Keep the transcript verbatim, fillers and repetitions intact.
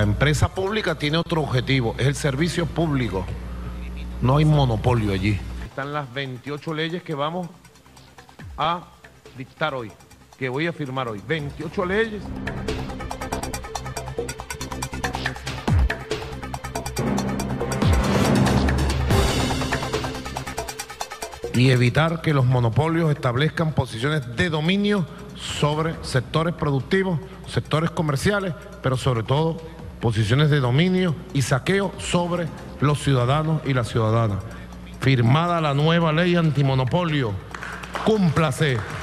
La empresa pública tiene otro objetivo, es el servicio público. No hay monopolio allí. Están las veintiocho leyes que vamos a dictar hoy, que voy a firmar hoy. veintiocho leyes. Y evitar que los monopolios establezcan posiciones de dominio sobre sectores productivos, sectores comerciales, pero sobre todo posiciones de dominio y saqueo sobre los ciudadanos y las ciudadanas. Firmada la nueva ley antimonopolio. Cúmplase.